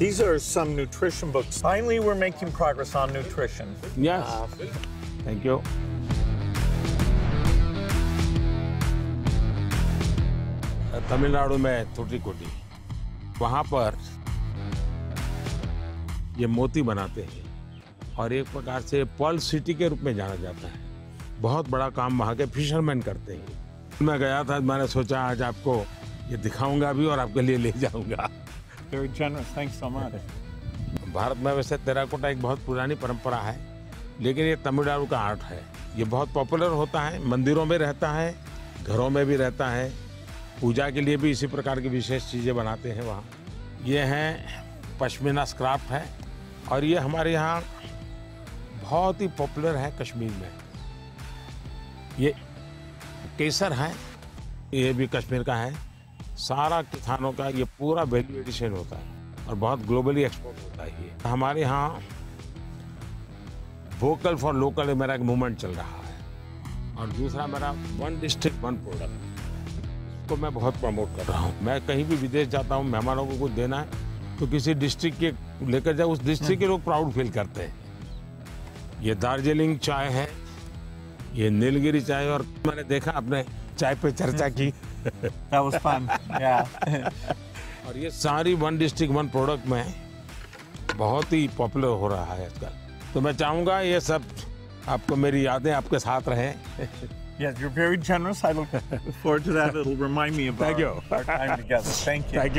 These are some nutrition books. Finally, we're making progress on nutrition. Yes. Thank you. Tamil Nadu में थूथुकुडी, वहाँ पर ये मोती बनाते हैं और एक प्रकार से पर्ल सिटी के रूप में जाना जाता है। बहुत बड़ा काम वहाँ के फिशरमैन करते हैं। मैं गया था, मैंने सोचा आज आपको ये दिखाऊंगा भी और आपके लिए ले जाऊंगा। Very generous, thanks so much. Bharat में वैसे टेराकोटा एक बहुत पुरानी परंपरा है, लेकिन ये तमिलनाडु का आर्ट है। ये बहुत पॉपुलर होता है, मंदिरों में रहता है, घरों में भी रहता है, पूजा के लिए भी इसी प्रकार की विशेष चीज़ें बनाते हैं वहाँ। ये हैं पश्मीना स्क्राफ्ट है और ये हमारे यहाँ बहुत ही पॉपुलर है कश्मीर में। ये केसर है, ये भी कश्मीर का है। सारा किसानों का ये पूरा वैल्यू एडिशन होता है और बहुत ग्लोबली एक्सपोर्ट होता है। ये हमारे यहाँ वोकल फॉर लोकल मेरा एक मूवमेंट चल रहा है और दूसरा मेरा वन डिस्ट्रिक्ट वन प्रोडक्ट को मैं बहुत प्रमोट कर रहा हूँ। मैं कहीं भी विदेश जाता हूँ, मेहमानों को कुछ देना है तो किसी डिस्ट्रिक्ट के लेकर जाए, उस डिस्ट्रिक्ट के लोग प्राउड फील करते हैं। ये दार्जिलिंग चाय है, ये नीलगिरी चाय, और मैंने देखा आपने चाय पे चर्चा की। That was fun. Yeah. और ये सारी वन डिस्ट्रिक्ट वन प्रोडक्ट में बहुत ही पॉपुलर हो रहा है आजकल। तो मैं चाहूँगा ये सब आपको, मेरी यादें आपके साथ रहें। Yes, you're very generous. I look forward to that. It'll remind me about our time together. Thank you. Thank you.